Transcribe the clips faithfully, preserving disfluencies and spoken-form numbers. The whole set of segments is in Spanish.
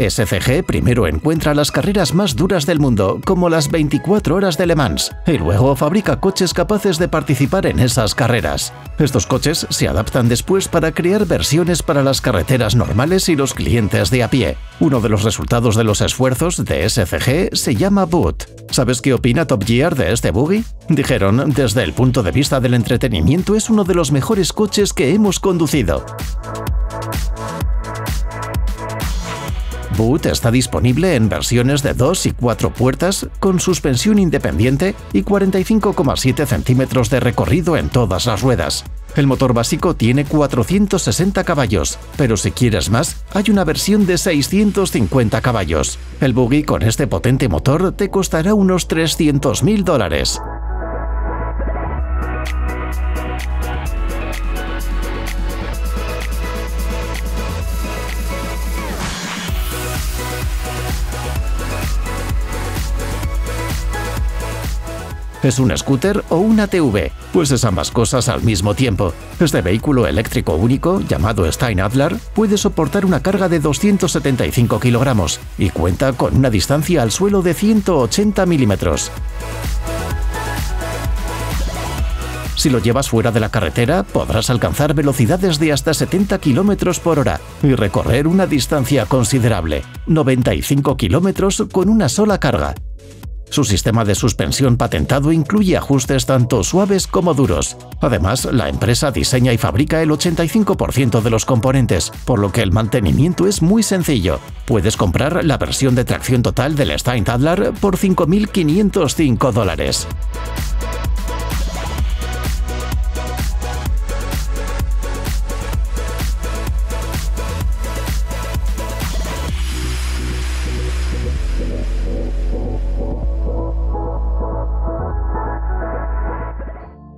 S C G primero encuentra las carreras más duras del mundo, como las veinticuatro horas de Le Mans, y luego fabrica coches capaces de participar en esas carreras. Estos coches se adaptan después para crear versiones para las carreteras normales y los clientes de a pie. Uno de los resultados de los esfuerzos de S C G se llama Boot. ¿Sabes qué opina Top Gear de este buggy? Dijeron, desde el punto de vista del entretenimiento es uno de los mejores coches que hemos conducido. Boot está disponible en versiones de dos y cuatro puertas, con suspensión independiente y cuarenta y cinco coma siete centímetros de recorrido en todas las ruedas. El motor básico tiene cuatrocientos sesenta caballos, pero si quieres más, hay una versión de seiscientos cincuenta caballos. El buggy con este potente motor te costará unos trescientos mil dólares. ¿Es un scooter o una T V? Pues es ambas cosas al mismo tiempo. Este vehículo eléctrico único, llamado Steinadler, puede soportar una carga de doscientos setenta y cinco kilogramos y cuenta con una distancia al suelo de ciento ochenta milímetros. Si lo llevas fuera de la carretera, podrás alcanzar velocidades de hasta setenta kilómetros por hora y recorrer una distancia considerable, noventa y cinco kilómetros con una sola carga. Su sistema de suspensión patentado incluye ajustes tanto suaves como duros. Además, la empresa diseña y fabrica el ochenta y cinco por ciento de los componentes, por lo que el mantenimiento es muy sencillo. Puedes comprar la versión de tracción total del Steinadler por cinco mil quinientos cinco dólares.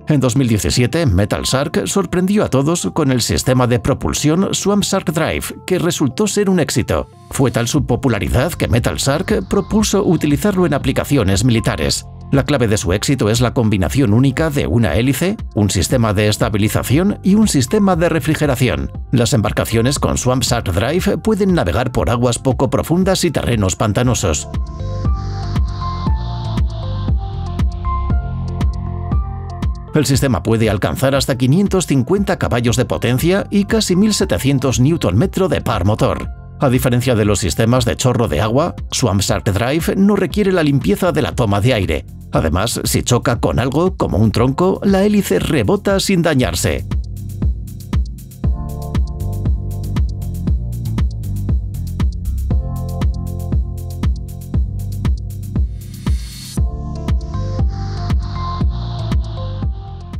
En dos mil diecisiete, Metal Shark sorprendió a todos con el sistema de propulsión Swamp Shark Drive, que resultó ser un éxito. Fue tal su popularidad que Metal Shark propuso utilizarlo en aplicaciones militares. La clave de su éxito es la combinación única de una hélice, un sistema de estabilización y un sistema de refrigeración. Las embarcaciones con Swamp Shark Drive pueden navegar por aguas poco profundas y terrenos pantanosos. El sistema puede alcanzar hasta quinientos cincuenta caballos de potencia y casi mil setecientos newton metro de par motor. A diferencia de los sistemas de chorro de agua, Swamp Shark Drive no requiere la limpieza de la toma de aire. Además, si choca con algo, como un tronco, la hélice rebota sin dañarse.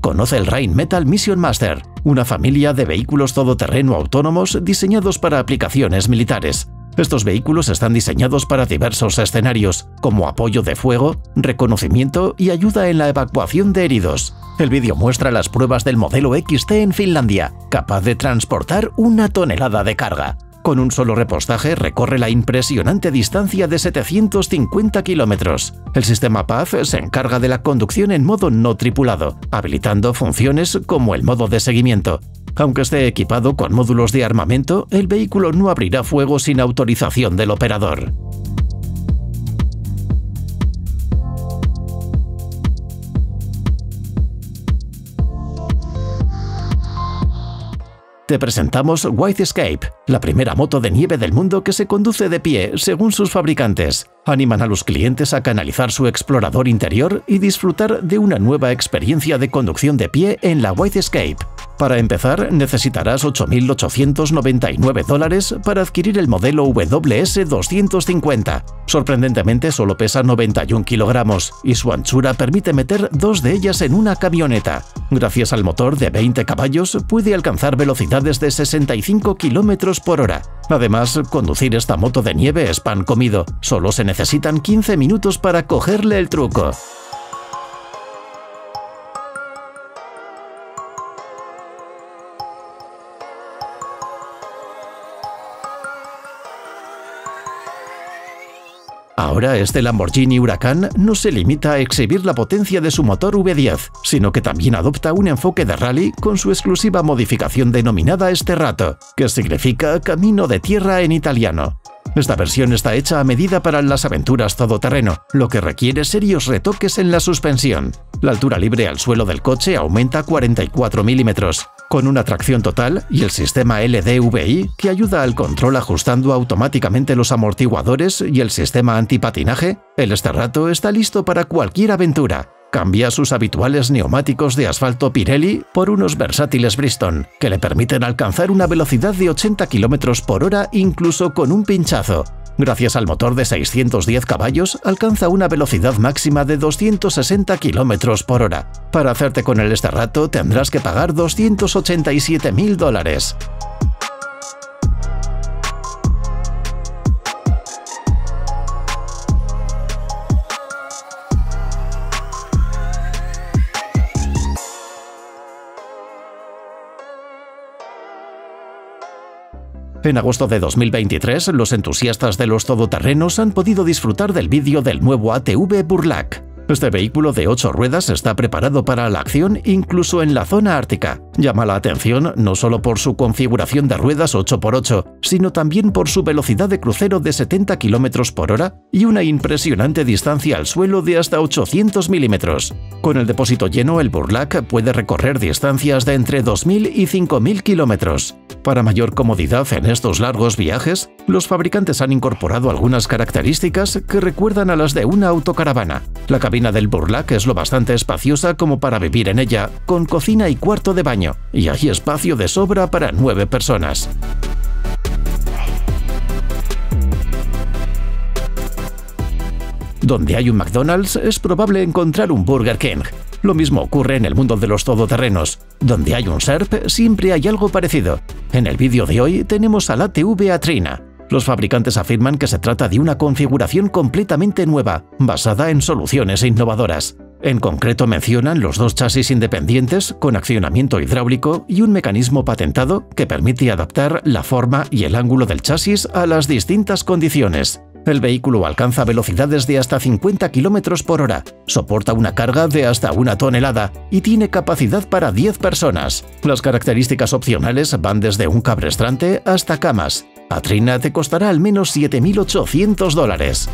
Conoce el Rheinmetall Mission Master, una familia de vehículos todoterreno autónomos diseñados para aplicaciones militares. Estos vehículos están diseñados para diversos escenarios, como apoyo de fuego, reconocimiento y ayuda en la evacuación de heridos. El vídeo muestra las pruebas del modelo X T en Finlandia, capaz de transportar una tonelada de carga. Con un solo repostaje recorre la impresionante distancia de setecientos cincuenta kilómetros. El sistema P A F se encarga de la conducción en modo no tripulado, habilitando funciones como el modo de seguimiento. Aunque esté equipado con módulos de armamento, el vehículo no abrirá fuego sin autorización del operador. Te presentamos Widescape, la primera moto de nieve del mundo que se conduce de pie, según sus fabricantes. Animan a los clientes a canalizar su explorador interior y disfrutar de una nueva experiencia de conducción de pie en la Widescape. Para empezar, necesitarás ocho mil ochocientos noventa y nueve dólares para adquirir el modelo W S doscientos cincuenta. Sorprendentemente, solo pesa noventa y un kilogramos y su anchura permite meter dos de ellas en una camioneta. Gracias al motor de veinte caballos, puede alcanzar velocidades de sesenta y cinco kilómetros por hora. Además, conducir esta moto de nieve es pan comido. Solo se necesitan quince minutos para cogerle el truco. Ahora este Lamborghini Huracán no se limita a exhibir la potencia de su motor V diez, sino que también adopta un enfoque de rally con su exclusiva modificación denominada Sterrato, que significa camino de tierra en italiano. Esta versión está hecha a medida para las aventuras todoterreno, lo que requiere serios retoques en la suspensión. La altura libre al suelo del coche aumenta a cuarenta y cuatro milímetros, con una tracción total y el sistema L D V I que ayuda al control ajustando automáticamente los amortiguadores y el sistema antipatinaje, el Sterrato está listo para cualquier aventura. Cambia sus habituales neumáticos de asfalto Pirelli por unos versátiles Bridgestone, que le permiten alcanzar una velocidad de ochenta kilómetros por hora incluso con un pinchazo. Gracias al motor de seiscientos diez caballos, alcanza una velocidad máxima de doscientos sesenta kilómetros por hora. Para hacerte con el Sterrato tendrás que pagar doscientos ochenta y siete mil dólares. En agosto de dos mil veintitrés, los entusiastas de los todoterrenos han podido disfrutar del vídeo del nuevo A T V Burlak. Este vehículo de ocho ruedas está preparado para la acción incluso en la zona ártica. Llama la atención no solo por su configuración de ruedas ocho por ocho, sino también por su velocidad de crucero de setenta kilómetros por hora y una impresionante distancia al suelo de hasta ochocientos milímetros. Con el depósito lleno, el Burlak puede recorrer distancias de entre dos mil y cinco mil kilómetros. Para mayor comodidad en estos largos viajes, los fabricantes han incorporado algunas características que recuerdan a las de una autocaravana. La cabina del Burlak es lo bastante espaciosa como para vivir en ella, con cocina y cuarto de baño, y hay espacio de sobra para nueve personas. Donde hay un McDonald's es probable encontrar un Burger King. Lo mismo ocurre en el mundo de los todoterrenos. Donde hay un SERP siempre hay algo parecido. En el vídeo de hoy tenemos al A T V Atrina. Los fabricantes afirman que se trata de una configuración completamente nueva, basada en soluciones innovadoras. En concreto mencionan los dos chasis independientes con accionamiento hidráulico y un mecanismo patentado que permite adaptar la forma y el ángulo del chasis a las distintas condiciones. El vehículo alcanza velocidades de hasta cincuenta kilómetros por hora, soporta una carga de hasta una tonelada y tiene capacidad para diez personas. Las características opcionales van desde un cabrestrante hasta camas. Atrina te costará al menos siete mil ochocientos dólares.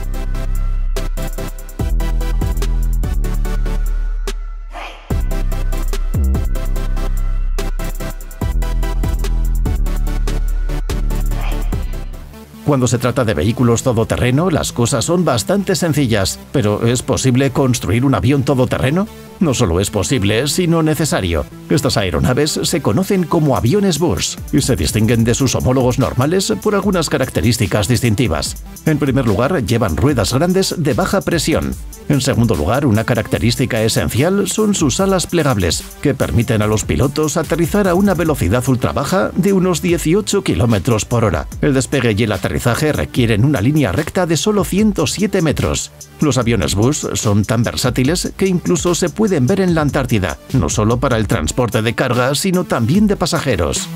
Cuando se trata de vehículos todoterreno, las cosas son bastante sencillas, pero ¿es posible construir un avión todoterreno? No solo es posible, sino necesario. Estas aeronaves se conocen como aviones Burs y se distinguen de sus homólogos normales por algunas características distintivas. En primer lugar, llevan ruedas grandes de baja presión. En segundo lugar, una característica esencial son sus alas plegables, que permiten a los pilotos aterrizar a una velocidad ultrabaja de unos dieciocho kilómetros por hora. El despegue y el aterrizaje requieren una línea recta de solo ciento siete metros. Los aviones Bus son tan versátiles que incluso se pueden ver en la Antártida, no solo para el transporte de carga, sino también de pasajeros.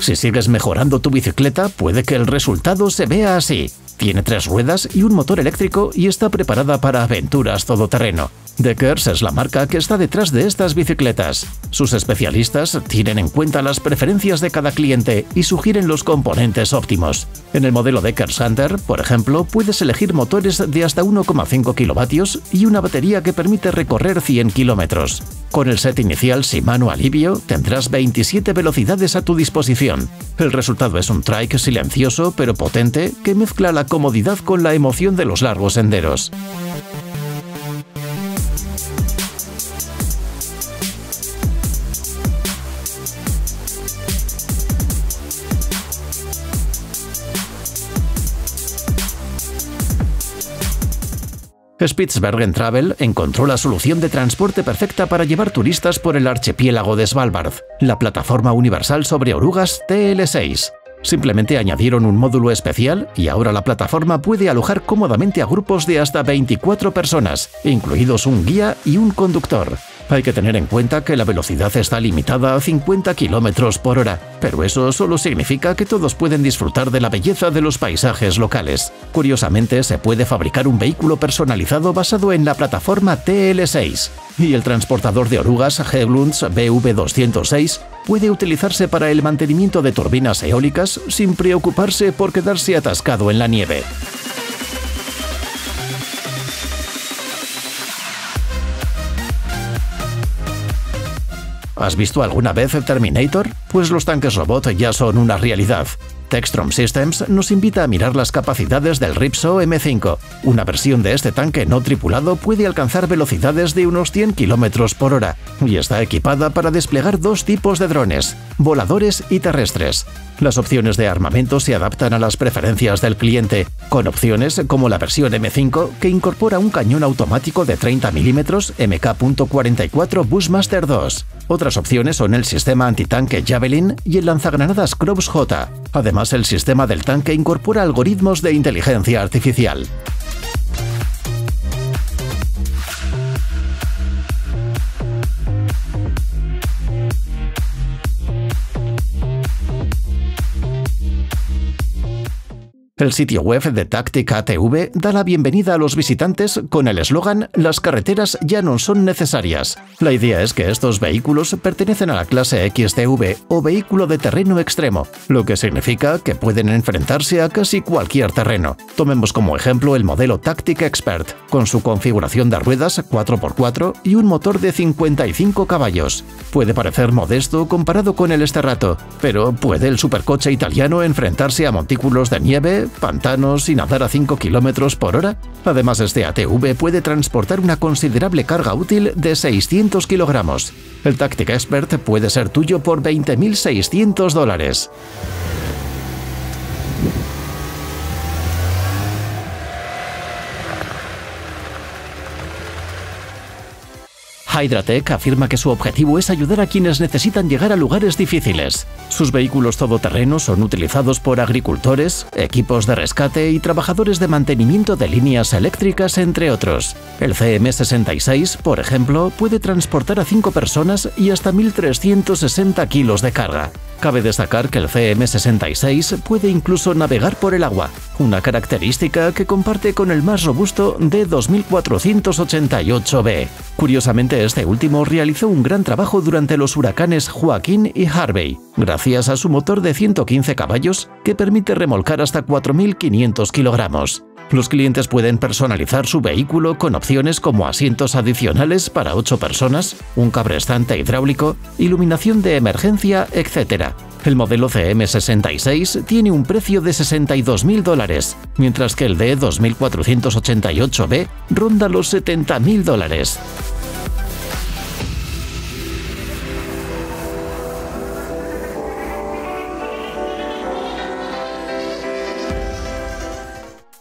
Si sigues mejorando tu bicicleta, puede que el resultado se vea así. Tiene tres ruedas y un motor eléctrico y está preparada para aventuras todoterreno. Deckers es la marca que está detrás de estas bicicletas. Sus especialistas tienen en cuenta las preferencias de cada cliente y sugieren los componentes óptimos. En el modelo Deckers Hunter, por ejemplo, puedes elegir motores de hasta uno coma cinco kilovatios y una batería que permite recorrer cien kilómetros. Con el set inicial Shimano Alivio tendrás veintisiete velocidades a tu disposición. El resultado es un trike silencioso pero potente que mezcla la comodidad con la emoción de los largos senderos. Spitzbergen Travel encontró la solución de transporte perfecta para llevar turistas por el archipiélago de Svalbard, la plataforma universal sobre orugas T L seis. Simplemente añadieron un módulo especial y ahora la plataforma puede alojar cómodamente a grupos de hasta veinticuatro personas, incluidos un guía y un conductor. Hay que tener en cuenta que la velocidad está limitada a cincuenta kilómetros por hora, pero eso solo significa que todos pueden disfrutar de la belleza de los paisajes locales. Curiosamente, se puede fabricar un vehículo personalizado basado en la plataforma T L seis, y el transportador de orugas Hägglunds B V doscientos seis puede utilizarse para el mantenimiento de turbinas eólicas sin preocuparse por quedarse atascado en la nieve. ¿Has visto alguna vez Terminator? Pues los tanques robot ya son una realidad. Textron Systems nos invita a mirar las capacidades del Ripsaw M cinco. Una versión de este tanque no tripulado puede alcanzar velocidades de unos cien kilómetros por hora y está equipada para desplegar dos tipos de drones, voladores y terrestres. Las opciones de armamento se adaptan a las preferencias del cliente, con opciones como la versión M cinco que incorpora un cañón automático de treinta milímetros M K cuarenta y cuatro Bushmaster dos. Otras opciones son el sistema antitanque Javelin y el lanzagranadas CROWS J. Además, el sistema del tanque incorpora algoritmos de inteligencia artificial. El sitio web de Taktik A T V da la bienvenida a los visitantes con el eslogan «Las carreteras ya no son necesarias». La idea es que estos vehículos pertenecen a la clase X T V o vehículo de terreno extremo, lo que significa que pueden enfrentarse a casi cualquier terreno. Tomemos como ejemplo el modelo Taktik Expert, con su configuración de ruedas cuatro por cuatro y un motor de cincuenta y cinco caballos. Puede parecer modesto comparado con el Sterrato, pero ¿puede el supercoche italiano enfrentarse a montículos de nieve, pantanos y nadar a cinco kilómetros por hora? Además, este A T V puede transportar una considerable carga útil de seiscientos kilogramos. El Taktik Expert puede ser tuyo por veinte mil seiscientos dólares. Hydratech afirma que su objetivo es ayudar a quienes necesitan llegar a lugares difíciles. Sus vehículos todoterreno son utilizados por agricultores, equipos de rescate y trabajadores de mantenimiento de líneas eléctricas, entre otros. El C M sesenta y seis, por ejemplo, puede transportar a cinco personas y hasta mil trescientos sesenta kilos de carga. Cabe destacar que el C M sesenta y seis puede incluso navegar por el agua, una característica que comparte con el más robusto D dos mil cuatrocientos ochenta y ocho B. Curiosamente, este último realizó un gran trabajo durante los huracanes Joaquín y Harvey, gracias a su motor de ciento quince caballos que permite remolcar hasta cuatro mil quinientos kilogramos. Los clientes pueden personalizar su vehículo con opciones como asientos adicionales para ocho personas, un cabrestante hidráulico, iluminación de emergencia, etcétera. El modelo C M sesenta y seis tiene un precio de sesenta y dos mil dólares, mientras que el D dos mil cuatrocientos ochenta y ocho B ronda los setenta mil dólares.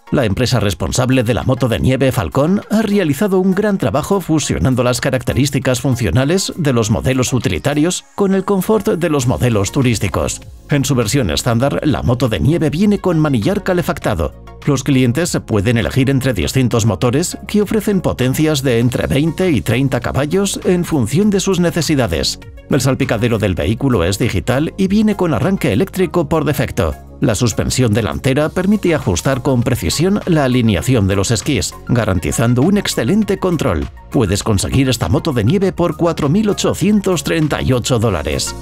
La empresa responsable de la moto de nieve Falcón ha realizado un gran trabajo fusionando las características funcionales de los modelos utilitarios con el confort de los modelos turísticos. En su versión estándar, la moto de nieve viene con manillar calefactado. Los clientes pueden elegir entre distintos motores que ofrecen potencias de entre veinte y treinta caballos en función de sus necesidades. El salpicadero del vehículo es digital y viene con arranque eléctrico por defecto. La suspensión delantera permite ajustar con precisión la alineación de los esquís, garantizando un excelente control. Puedes conseguir esta moto de nieve por cuatro mil ochocientos treinta y ocho dólares.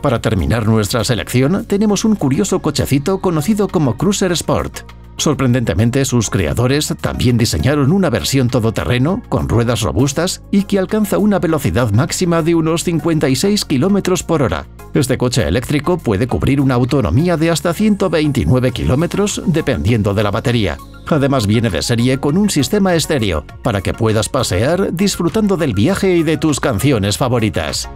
Para terminar nuestra selección, tenemos un curioso cochecito conocido como Cruiser Sport. Sorprendentemente, sus creadores también diseñaron una versión todoterreno, con ruedas robustas y que alcanza una velocidad máxima de unos cincuenta y seis kilómetros por hora. Este coche eléctrico puede cubrir una autonomía de hasta ciento veintinueve kilómetros, dependiendo de la batería. Además, viene de serie con un sistema estéreo, para que puedas pasear disfrutando del viaje y de tus canciones favoritas.